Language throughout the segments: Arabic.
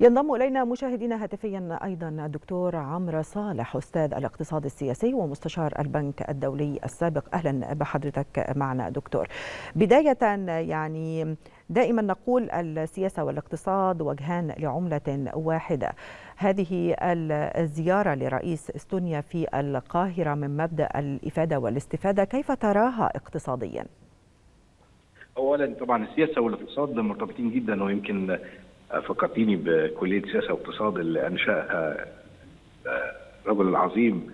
ينضم إلينا مشاهدينا هاتفيا أيضا الدكتور عمرو صالح، أستاذ الاقتصاد السياسي ومستشار البنك الدولي السابق. أهلا بحضرتك معنا دكتور. بداية يعني دائما نقول السياسة والاقتصاد وجهان لعملة واحدة. هذه الزيارة لرئيس استونيا في القاهرة من مبدأ الإفادة والاستفادة، كيف تراها اقتصاديا؟ أولا طبعا السياسة والاقتصاد مرتبطين جدا، ويمكن فكرتيني بكلية سياسة واقتصاد اللي أنشأها الرجل العظيم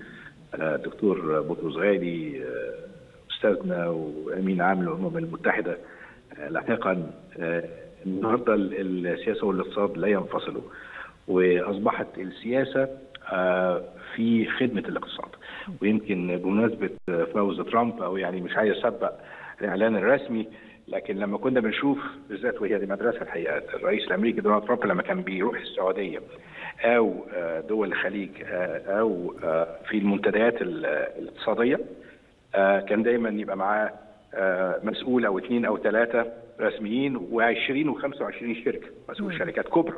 الدكتور بطرس غالي أستاذنا وأمين عام الأمم المتحدة لاحقا. النهارده السياسة والاقتصاد لا ينفصلوا، وأصبحت السياسة في خدمة الاقتصاد. ويمكن بمناسبة فوز ترامب، أو يعني مش عايز أسبق الإعلان الرسمي، لكن لما كنا بنشوف بالذات، وهي دي مدرسه الحقيقه، الرئيس الامريكي دونالد ترامب لما كان بيروح السعوديه او دول الخليج او في المنتديات الاقتصاديه، كان دايما يبقى معاه مسؤول او اثنين او ثلاثه رسميين و20 و25 شركه، مسؤول شركات كبرى.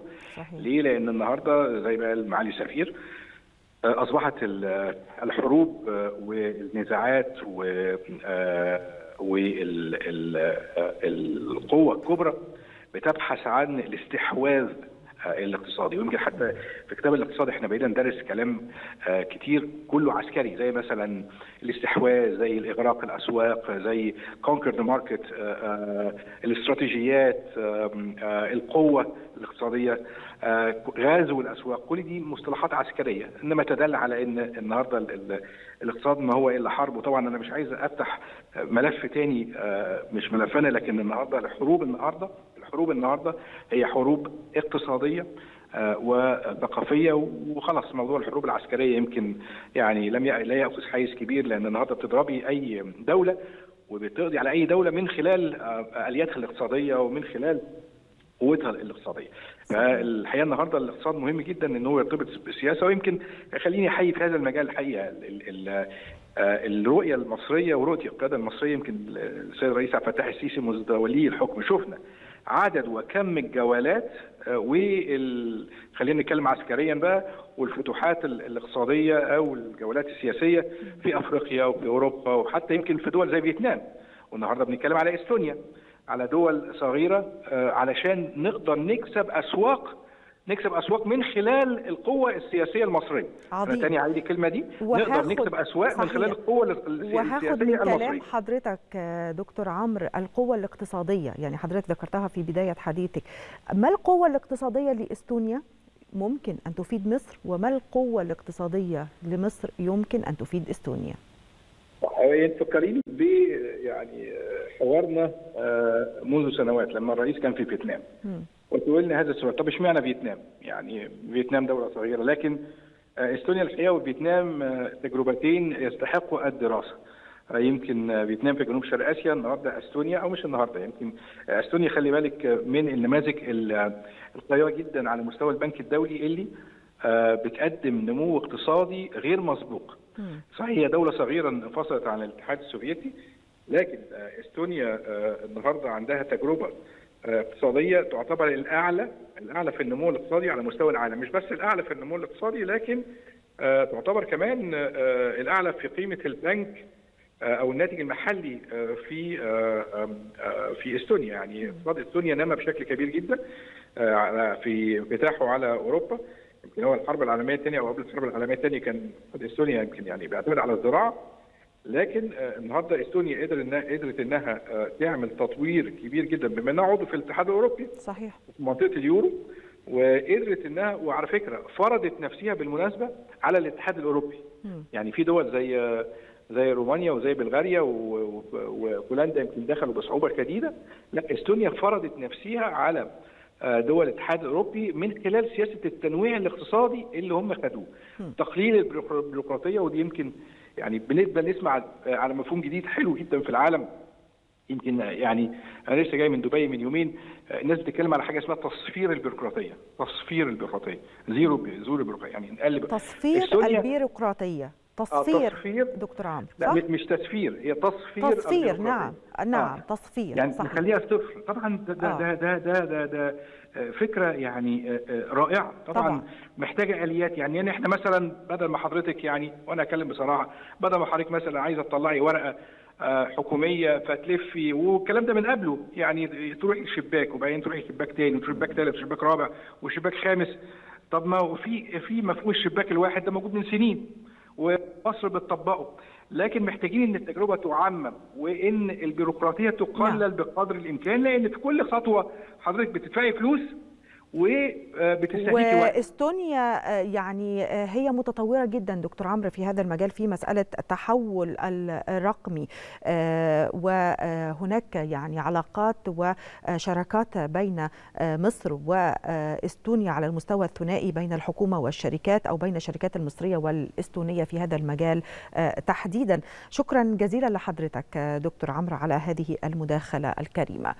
ليه؟ لان النهارده زي ما قال معالي السفير اصبحت الحروب والنزاعات والقوة الكبرى بتبحث عن الاستحواذ الاقتصادي. ويمكن حتى في كتاب الاقتصاد احنا بقينا ندرس كلام كتير كله عسكري، زي مثلا الاستحواذ، زي الاغراق الاسواق، زي كونكر ذا ماركت، الاستراتيجيات، القوة الاقتصادية، غزو الاسواق. كل دي مصطلحات عسكريه، انما تدل على ان النهارده الاقتصاد ما هو الا حرب. وطبعا انا مش عايز افتح ملف تاني مش ملفنا، لكن النهارده الحروب النهارده هي حروب اقتصاديه وثقافيه. وخلاص موضوع الحروب العسكريه يمكن يعني لا ياخذ حيز كبير، لان النهارده بتضربي اي دوله وبتقضي على اي دوله من خلال الياتها الاقتصاديه ومن خلال قوتها الاقتصاديه. فالحقيقه النهارده الاقتصاد مهم جدا ان هو يرتبط بالسياسه. ويمكن خليني احيي في هذا المجال الحقيقه الرؤيه المصريه ورؤيه القياده المصريه. يمكن السيد الرئيس عبد الفتاح السيسي منذ ولي الحكم شفنا عدد وكم الجولات خلينا نتكلم عسكريا بقى، والفتوحات الاقتصاديه او الجولات السياسيه في افريقيا وفي اوروبا، وحتى يمكن في دول زي فيتنام، والنهارده بنتكلم على استونيا، على دول صغيرة، علشان نقدر نكسب أسواق من خلال القوة السياسية المصرية. عظيم. تاني عايز الكلمة دي، نقدر نكسب أسواق صحيح. من خلال القوة السياسية المصرية. وهاخد من كلام حضرتك دكتور عمرو القوة الاقتصادية، يعني حضرتك ذكرتها في بداية حديثك. ما القوة الاقتصادية لإستونيا ممكن أن تفيد مصر، وما القوة الاقتصادية لمصر يمكن أن تفيد إستونيا؟ تفكريني ب يعني حوارنا منذ سنوات لما الرئيس كان في فيتنام، وتقولنا هذا السؤال، طب اشمعنى فيتنام؟ يعني فيتنام دوله صغيره، لكن استونيا الحقيقه وفيتنام تجربتين يستحقوا الدراسه. يمكن فيتنام في جنوب شرق اسيا، النهارده استونيا، او مش النهارده، يمكن استونيا خلي بالك من النماذج القويه جدا على مستوى البنك الدولي اللي بتقدم نمو اقتصادي غير مسبوق. صحيح هي دولة صغيرة انفصلت عن الاتحاد السوفيتي، لكن استونيا النهارده عندها تجربة اقتصادية تعتبر الأعلى في النمو الاقتصادي على مستوى العالم. مش بس الأعلى في النمو الاقتصادي، لكن تعتبر كمان الأعلى في قيمة البنك أو الناتج المحلي في استونيا. يعني اقتصاد استونيا نما بشكل كبير جدا في انفتاحه على أوروبا. يمكن هو الحرب العالميه الثانيه او قبل الحرب العالميه الثانيه كان استونيا يمكن يعني بيعتمد على الزراعه، لكن النهارده استونيا قدرت انها تعمل تطوير كبير جدا بما انها عضو في الاتحاد الاوروبي صحيح في منطقه اليورو، وقدرت انها، وعلى فكره فرضت نفسها بالمناسبه على الاتحاد الاوروبي. يعني في دول زي رومانيا وزي بلغاريا وبولندا يمكن دخلوا بصعوبه شديده، لا استونيا فرضت نفسها على دول الاتحاد الاوروبي من خلال سياسه التنويع الاقتصادي اللي هم خدوه، تقليل البيروقراطيه. ودي يمكن يعني بالنسبه نسمع على مفهوم جديد حلو جدا في العالم. يمكن يعني انا لسه جاي من دبي من يومين، الناس بتتكلم على حاجه اسمها تصفير البيروقراطيه، زيرو بيروقراطيه، يعني نقلب تصفير البيروقراطيه. تصفير دكتور عمرو. لا مش تسفير، هي تصفير. نعم نعم تصفير، يعني صحيح. نخليها صفر طبعا. ده فكره يعني رائعه طبعا محتاجه اليات. يعني احنا مثلا بدل ما حضرتك يعني، وانا اتكلم بصراحه، بدل ما حضرتك مثلا عايزه تطلعي ورقه حكوميه فتلفي والكلام ده من قبله، يعني تروحي شباك وبعدين تروحي شباك تاني وشباك تالت وشباك رابع وشباك خامس. طب ما في مفهوم الشباك الواحد ده موجود من سنين ومصر بتطبقه، لكن محتاجين ان التجربه تعمم وان البيروقراطيه تقلل بقدر الامكان، لان في كل خطوه حضرتك بتدفعي فلوس وبتستهلكي وقت. واستونيا يعني هي متطوره جدا دكتور عمرو في هذا المجال، في مساله التحول الرقمي، وهناك يعني علاقات وشراكات بين مصر واستونيا على المستوى الثنائي بين الحكومه والشركات، او بين الشركات المصريه والاستونيه في هذا المجال تحديدا. شكرا جزيلا لحضرتك دكتور عمرو على هذه المداخله الكريمه.